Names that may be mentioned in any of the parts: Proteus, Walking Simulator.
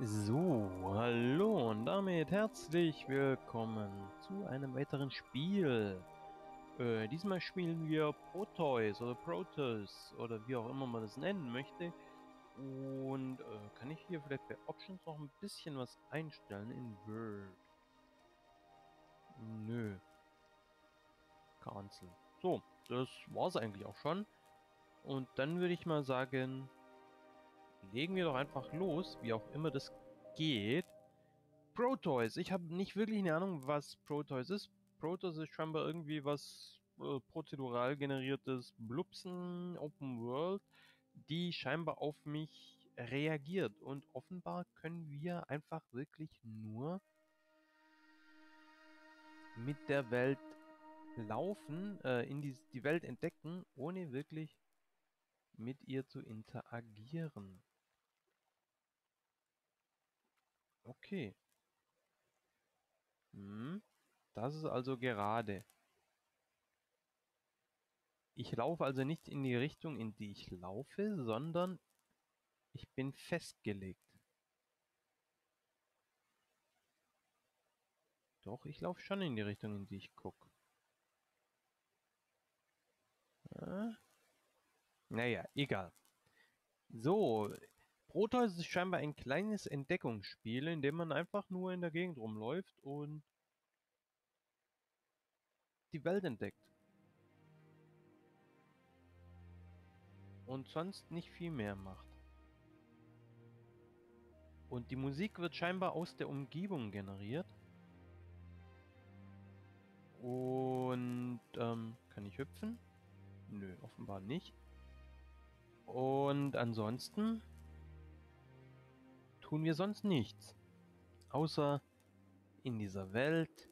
So, hallo und damit herzlich willkommen zu einem weiteren Spiel. Diesmal spielen wir Proteus oder Proteus oder wie auch immer man das nennen möchte. Und kann ich hier vielleicht bei Options noch ein bisschen was einstellen in Word? Nö. Cancel. So, das war's eigentlich auch schon. Und dann würde ich mal sagen, legen wir doch einfach los, wie auch immer das geht. Proteus. Ich habe nicht wirklich eine Ahnung, was Proteus ist. Proteus ist scheinbar irgendwie was prozedural generiertes Blubsen, Open World, die scheinbar auf mich reagiert. Und offenbar können wir einfach wirklich nur mit der Welt laufen, in die Welt entdecken, ohne wirklich mit ihr zu interagieren. Okay. Das ist also gerade. Ich laufe also nicht in die Richtung, in die ich laufe, sondern ich bin festgelegt. Doch, ich laufe schon in die Richtung, in die ich gucke. Ja. Naja, egal. So, Proteus ist scheinbar ein kleines Entdeckungsspiel, in dem man einfach nur in der Gegend rumläuft und die Welt entdeckt. Und sonst nicht viel mehr macht. Und die Musik wird scheinbar aus der Umgebung generiert. Und kann ich hüpfen? Nö, offenbar nicht. Und ansonsten tun wir sonst nichts. Außer in dieser Welt,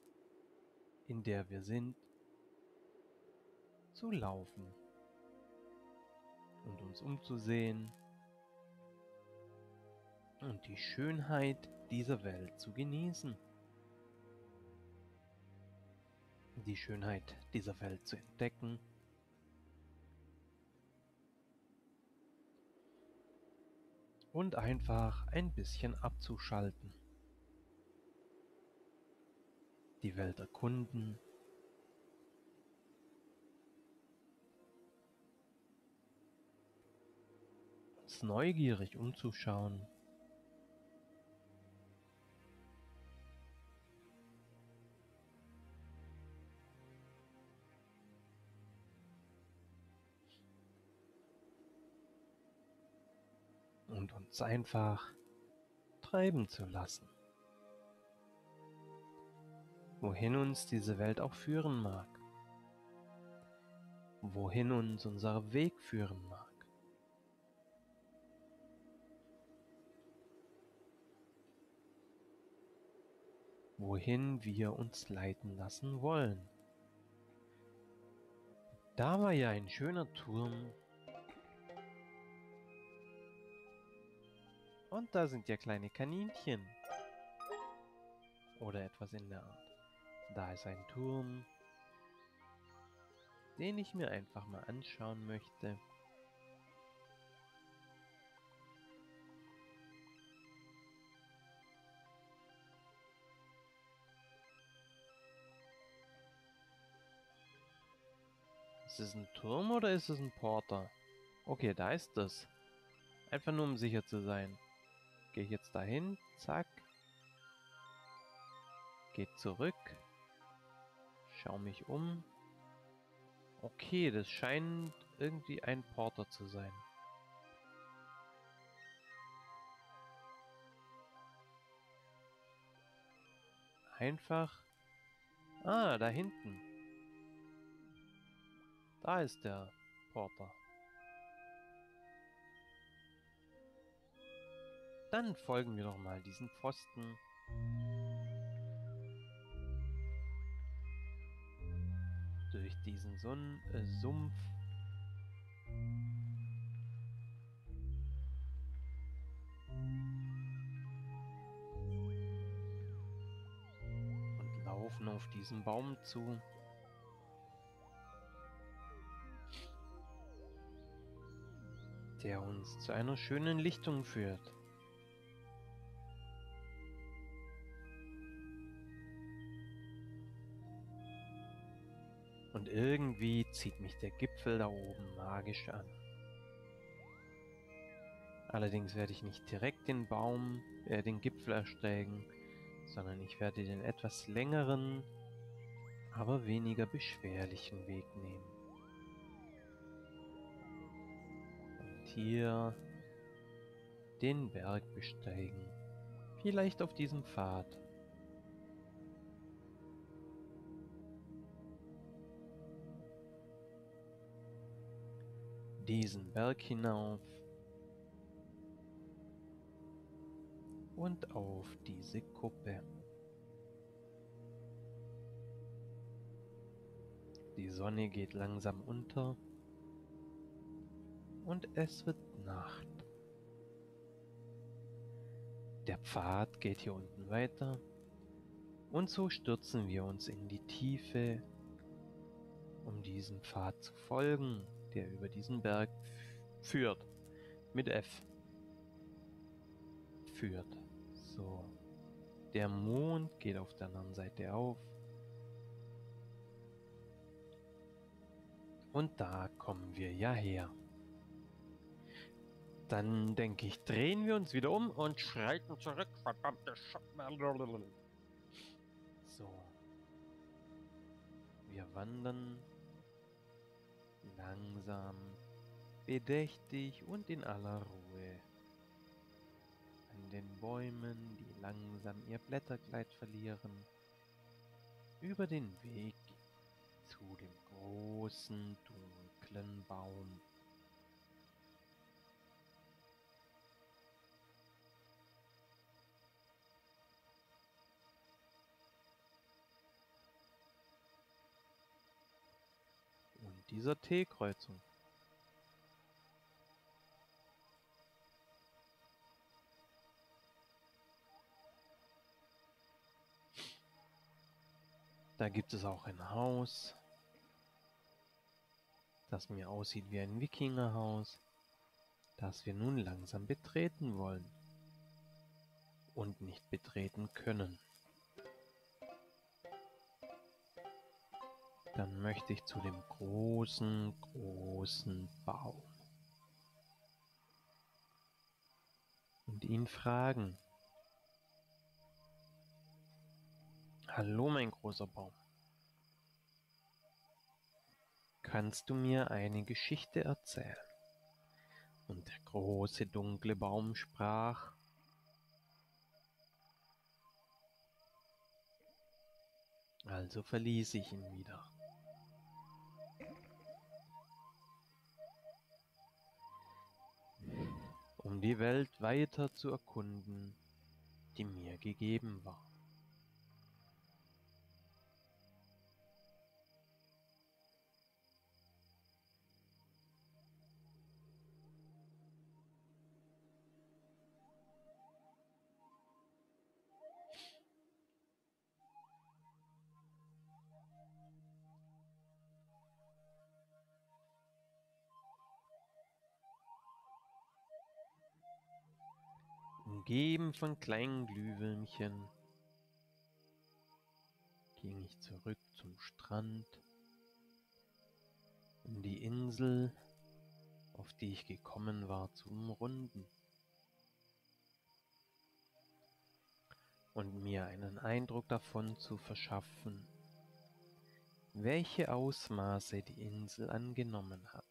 in der wir sind, zu laufen und uns umzusehen und die Schönheit dieser Welt zu genießen. Die Schönheit dieser Welt zu entdecken. Und einfach ein bisschen abzuschalten. Die Welt erkunden. Uns neugierig umzuschauen. Und uns einfach treiben zu lassen. Wohin uns diese Welt auch führen mag. Wohin uns unser Weg führen mag. Wohin wir uns leiten lassen wollen. Da war ja ein schöner Turm. Und da sind ja kleine Kaninchen. Oder etwas in der Art. Da ist ein Turm, den ich mir einfach mal anschauen möchte. Ist es ein Turm oder ist es ein Porter? Okay, da ist es. Einfach nur um sicher zu sein. Gehe ich jetzt dahin, zack. Geht zurück. Schau mich um. Okay, das scheint irgendwie ein Porter zu sein. Einfach. Ah, da hinten. Da ist der Porter. Dann folgen wir doch mal diesen Pfosten. Durch diesen Sumpf. Und laufen auf diesen Baum zu. Der uns zu einer schönen Lichtung führt. Und irgendwie zieht mich der Gipfel da oben magisch an. Allerdings werde ich nicht direkt den Baum, den Gipfel ersteigen, sondern ich werde den etwas längeren, aber weniger beschwerlichen Weg nehmen. Und hier den Berg besteigen. Vielleicht auf diesem Pfad. Diesen Berg hinauf. Und auf diese Kuppe. Die Sonne geht langsam unter. Und es wird Nacht. Der Pfad geht hier unten weiter. Und so stürzen wir uns in die Tiefe, um diesem Pfad zu folgen, der über diesen Berg führt. Mit F. Führt. So. Der Mond geht auf der anderen Seite auf. Und da kommen wir ja her. Dann denke ich, drehen wir uns wieder um und schreiten zurück. Verdammte Scheiße. So. Wir wandern langsam, bedächtig und in aller Ruhe. An den Bäumen, die langsam ihr Blätterkleid verlieren, über den Weg zu dem großen, dunklen Baum. Und dieser T-Kreuzung. Da gibt es auch ein Haus, das mir aussieht wie ein Wikingerhaus, das wir nun langsam betreten wollen und nicht betreten können. Dann möchte ich zu dem großen, großen Baum und ihn fragen. Hallo, mein großer Baum. Kannst du mir eine Geschichte erzählen? Und der große, dunkle Baum sprach: Also verließ ich ihn wieder. Um die Welt weiter zu erkunden, die mir gegeben war. Umgeben von kleinen Glühwürmchen ging ich zurück zum Strand, um die Insel, auf die ich gekommen war, zu umrunden und mir einen Eindruck davon zu verschaffen, welche Ausmaße die Insel angenommen hat.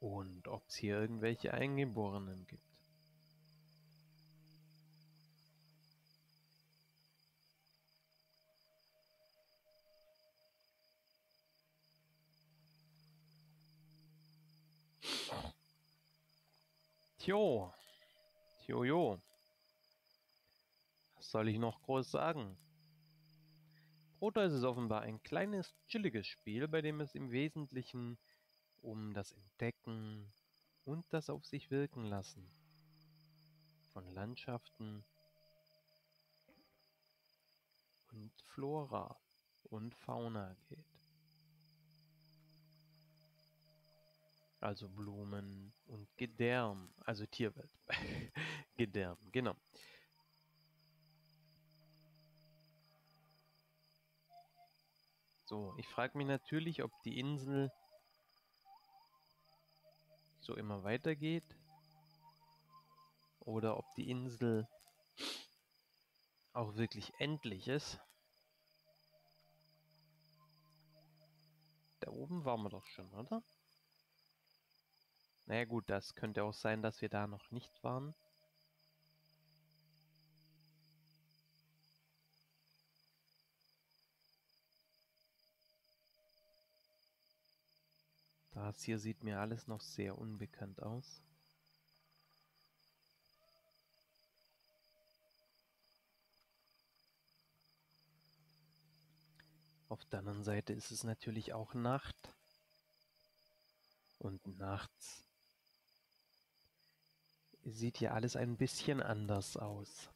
Und ob es hier irgendwelche Eingeborenen gibt. Tjojo. Was soll ich noch groß sagen? Proteus ist offenbar ein kleines, chilliges Spiel, bei dem es im Wesentlichen um das Entdecken und das auf sich wirken lassen von Landschaften und Flora und Fauna geht. also Blumen und Gedärm, also Tierwelt. Gedärm, genau. So, ich frage mich natürlich, ob die Insel so immer weitergeht oder ob die Insel auch wirklich endlich ist. Da oben waren wir doch schon, oder? Naja gut, das könnte auch sein, dass wir da noch nicht waren. Das hier sieht mir alles noch sehr unbekannt aus. Auf der anderen Seite ist es natürlich auch Nacht. Und nachts sieht hier alles ein bisschen anders aus.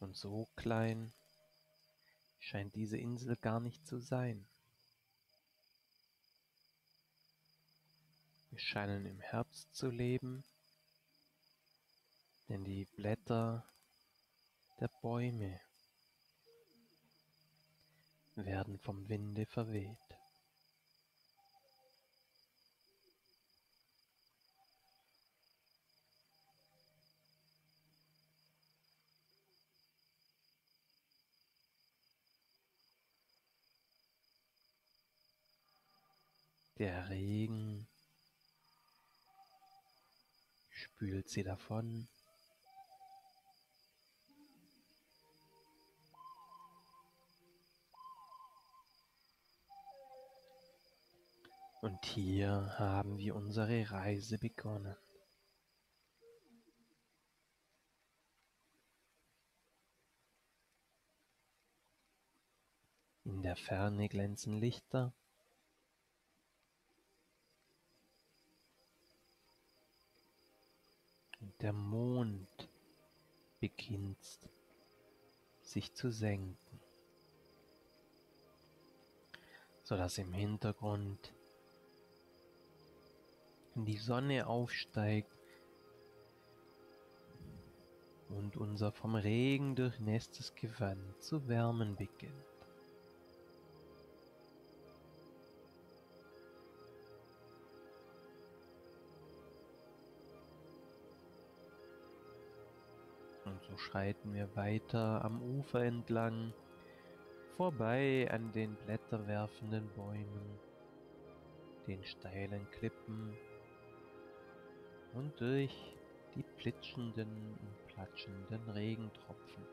Und so klein scheint diese Insel gar nicht zu sein. Wir scheinen im Herbst zu leben, denn die Blätter der Bäume werden vom Winde verweht. Der Regen spült sie davon. Und hier haben wir unsere Reise begonnen. In der Ferne glänzen Lichter. Der Mond beginnt sich zu senken, sodass im Hintergrund die Sonne aufsteigt und unser vom Regen durchnässtes Gewand zu wärmen beginnt. So schreiten wir weiter am Ufer entlang, vorbei an den blätterwerfenden Bäumen, den steilen Klippen und durch die plitschenden und platschenden Regentropfen.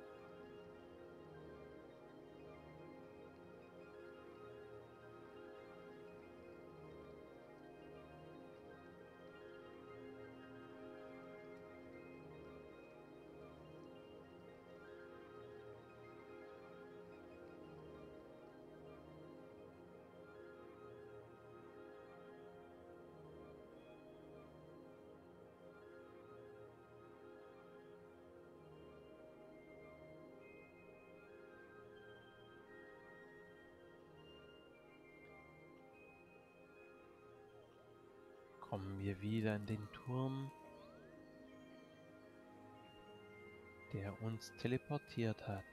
Kommen wir wieder in den Turm, der uns teleportiert hat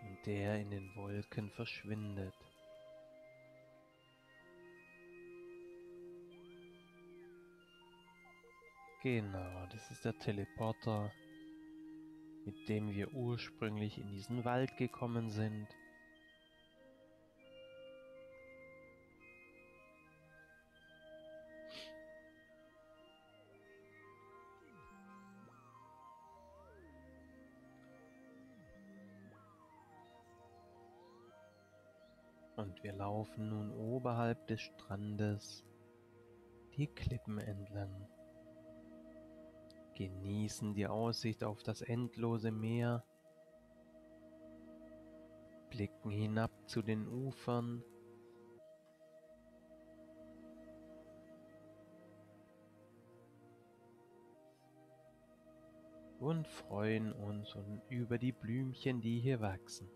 und der in den Wolken verschwindet. Genau, das ist der Teleporter, mit dem wir ursprünglich in diesen Wald gekommen sind. Und wir laufen nun oberhalb des Strandes die Klippen entlang, genießen die Aussicht auf das endlose Meer, blicken hinab zu den Ufern und freuen uns über die Blümchen, die hier wachsen.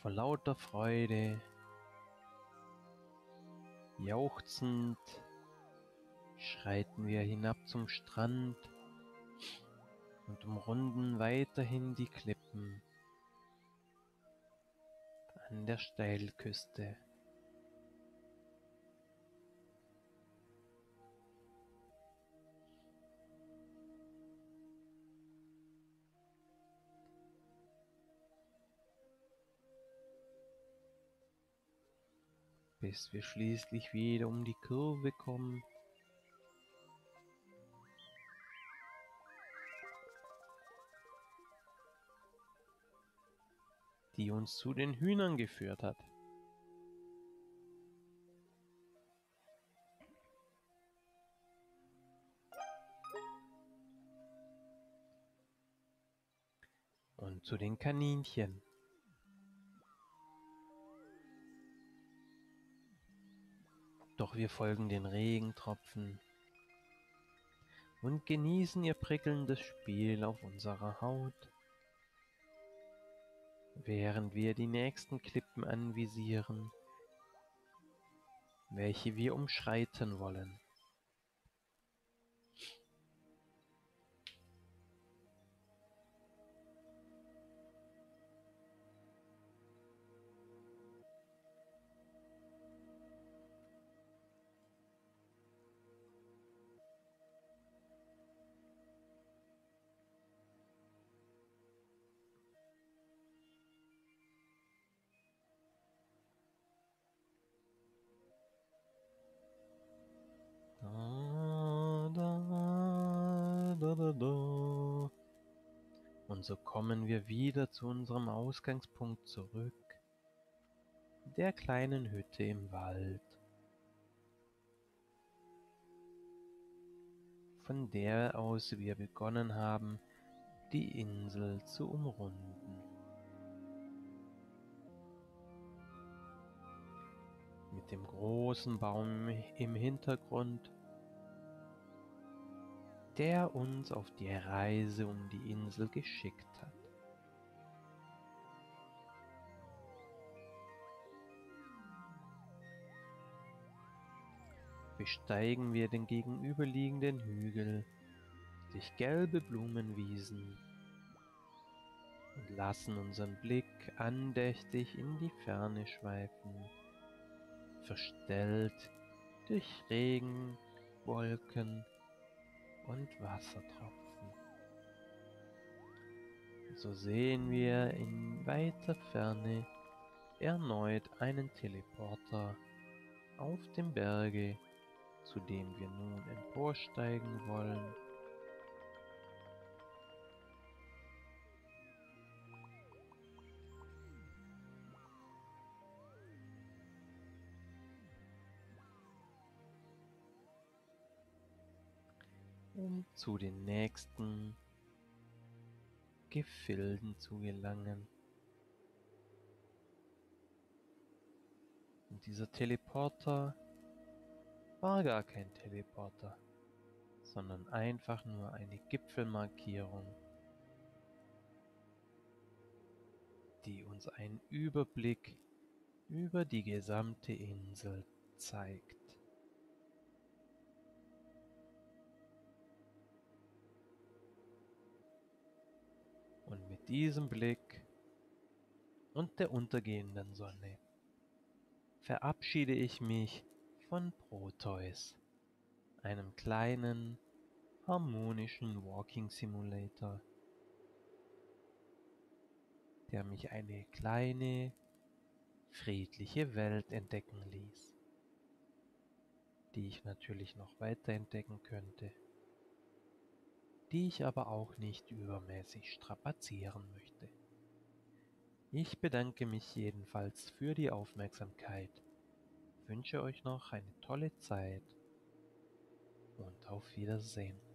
Vor lauter Freude, jauchzend, schreiten wir hinab zum Strand und umrunden weiterhin die Klippen an der Steilküste. Bis wir schließlich wieder um die Kurve kommen die uns zu den Hühnern geführt hat. Und zu den Kaninchen. Doch wir folgen den Regentropfen und genießen ihr prickelndes Spiel auf unserer Haut, während wir die nächsten Klippen anvisieren, welche wir umschreiten wollen. Und so kommen wir wieder zu unserem Ausgangspunkt zurück, der kleinen Hütte im Wald, von der aus wir begonnen haben, die Insel zu umrunden. Mit dem großen Baum im Hintergrund, der uns auf die Reise um die Insel geschickt hat. Besteigen wir den gegenüberliegenden Hügel durch gelbe Blumenwiesen und lassen unseren Blick andächtig in die Ferne schweifen, verstellt durch Regen, Wolken und Wassertropfen. So sehen wir in weiter Ferne erneut einen Teleporter auf dem Berge, zu dem wir nun emporsteigen wollen. Um zu den nächsten Gefilden zu gelangen. Und dieser Teleporter war gar kein Teleporter, sondern einfach nur eine Gipfelmarkierung, die uns einen Überblick über die gesamte Insel zeigt. Und mit diesem Blick und der untergehenden Sonne verabschiede ich mich von Proteus, einem kleinen, harmonischen Walking Simulator, der mich eine kleine, friedliche Welt entdecken ließ, die ich natürlich noch weiter entdecken könnte, die ich aber auch nicht übermäßig strapazieren möchte. Ich bedanke mich jedenfalls für die Aufmerksamkeit, wünsche euch noch eine tolle Zeit und auf Wiedersehen.